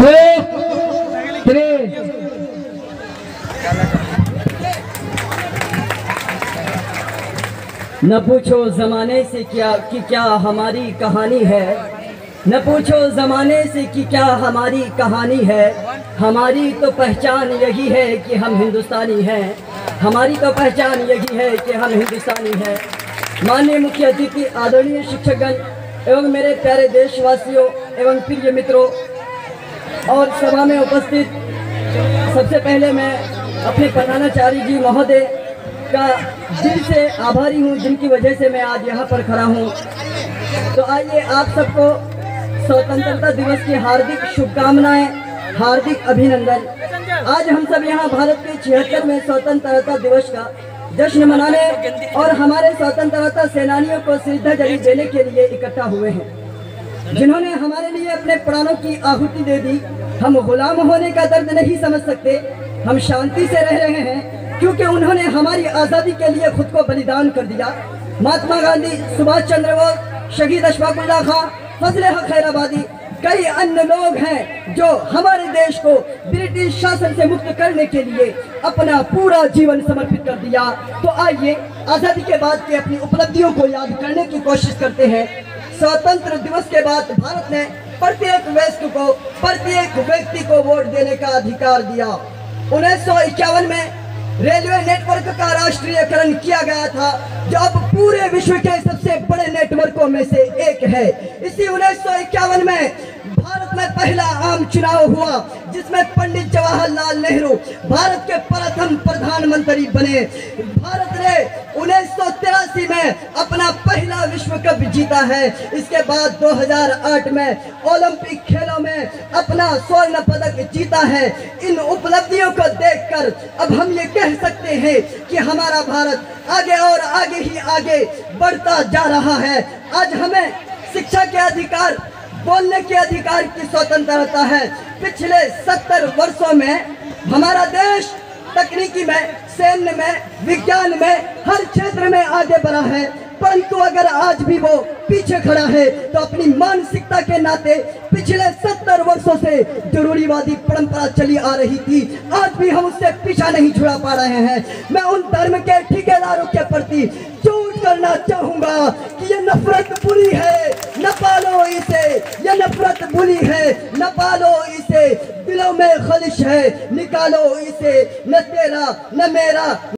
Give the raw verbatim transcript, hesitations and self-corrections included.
To three. न पूछो जमाने से क्या कि क्या हमारी कहानी है, न पूछो ज़माने से कि क्या हमारी कहानी है, हमारी तो पहचान यही है कि हम हिंदुस्तानी हैं, हमारी तो पहचान यही है कि हम हिंदुस्तानी हैं। माननीय मुख्य अतिथि, आदरणीय शिक्षकगण एवं मेरे प्यारे देशवासियों एवं प्रिय मित्रों और सभा में उपस्थित, सबसे पहले मैं अपने प्रधानाचार्य जी महोदय का दिल से आभारी हूँ जिनकी वजह से मैं आज यहाँ पर खड़ा हूँ। तो आइए आप सबको स्वतंत्रता दिवस की हार्दिक शुभकामनाएं, हार्दिक अभिनंदन। आज हम सब यहाँ भारत के छिहत्तरवें स्वतंत्रता दिवस का जश्न मनाने और हमारे स्वतंत्रता सेनानियों को श्रद्धांजलि देने के लिए इकट्ठा हुए हैं, जिन्होंने हमारे लिए अपने प्राणों की आहुति दे दी। हम गुलाम होने का दर्द नहीं समझ सकते, हम शांति से रह रहे हैं क्योंकि उन्होंने हमारी आज़ादी के लिए खुद को बलिदान कर दिया। महात्मा गांधी, सुभाष चंद्र बोस, शहीद अशफाकउल्ला खां, फ़ज़्ले हक़ खैराबादी, कई अन्य लोग हैं जो हमारे देश को ब्रिटिश शासन से मुक्त करने के लिए अपना पूरा जीवन समर्पित कर दिया। तो आइए आज़ादी के बाद की अपनी उपलब्धियों को याद करने की कोशिश करते हैं। स्वतंत्र दिवस के बाद भारत ने प्रत्येक व्यक्ति को प्रत्येक व्यक्ति को वोट देने का अधिकार दिया। उन्नीस सौ इक्यावन में रेलवे नेटवर्क का राष्ट्रीयकरण किया गया था जो अब पूरे विश्व के सबसे बड़े नेटवर्कों में से एक है। इसी उन्नीस सौ इक्यावन में भारत में पहला आम चुनाव हुआ जिसमें पंडित जवाहरलाल नेहरू भारत के प्रथम प्रधानमंत्री बने। भारत ने उन्नीस सौ तिरासी में अपना पहला विश्व कप जीता है। इसके बाद दो हज़ार आठ में ओलंपिक खेलों में अपना स्वर्ण पदक जीता है। इन उपलब्धियों को देखकर अब हम ये कह सकते हैं कि हमारा भारत आगे और आगे ही आगे बढ़ता जा रहा है। आज हमें शिक्षा के अधिकार, बोलने के अधिकार की स्वतंत्रता है। पिछले सत्तर वर्षों में हमारा देश तकनीकी में, सैन्य में, विज्ञान में हर क्षेत्र में आगे बढ़ा है, परंतु अगर आज भी वो पीछे खड़ा है तो अपनी मानसिकता के नाते पिछले सत्तर वर्षों से जरूरीवादी परंपरा चली आ रही थी, आज भी हम उससे पीछा नहीं छुड़ा पा रहे हैं। मैं उन धर्म के ठेकेदारों के प्रति चोट करना चाहूँगा कि ये नफरत बुरी है, न पालो इसे, यह नफरत बुरी है, न पालो इसे, दिलों में खलिश है, निकालो इसे, न तेरा न मेरा।